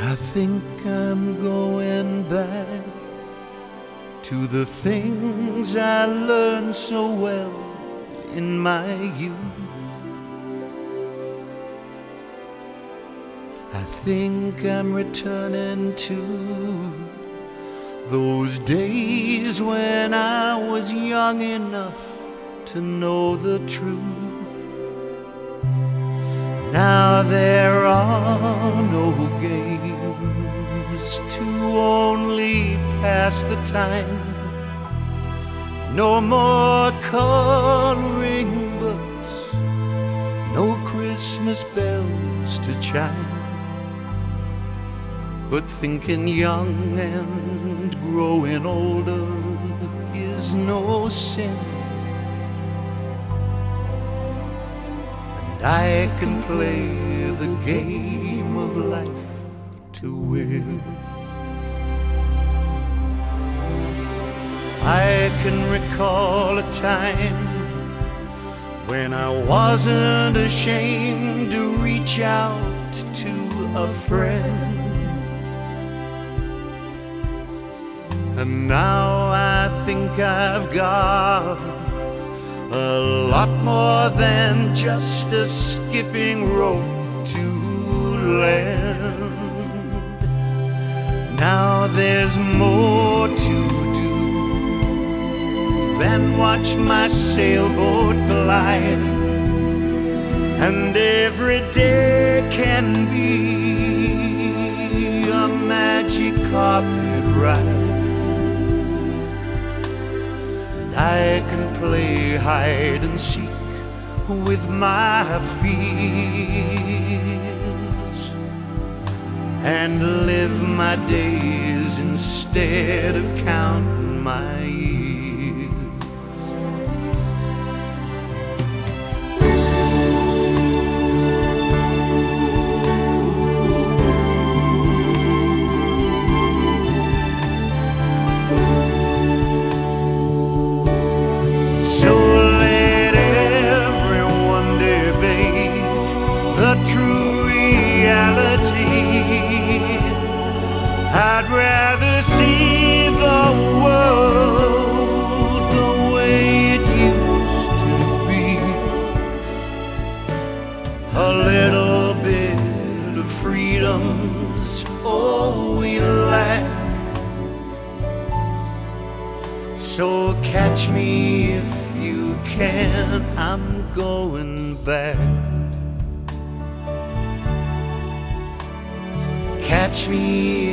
I think I'm going back to the things I learned so well in my youth. I think I'm returning to those days when I was young enough to know the truth. Now there are no games to only pass the time, no more coloring books, no Christmas bells to chime, but thinking young and growing older is no sin. I can play the game of life to win. I can recall a time when I wasn't ashamed to reach out to a friend, and now I think I've got a lot more than just a skipping rope to land. Now there's more to do than watch my sailboat glide, and every day can be a magic carpet ride. I can play hide and seek with my fears, and live my days instead of counting my years. True reality, I'd rather see the world the way it used to be. A little bit of freedom's all we lack, so catch me if you can, I'm going back. Catch me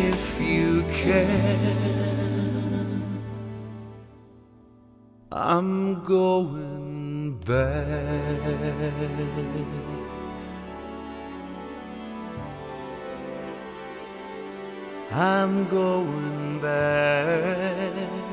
if you can, I'm going back. I'm going back.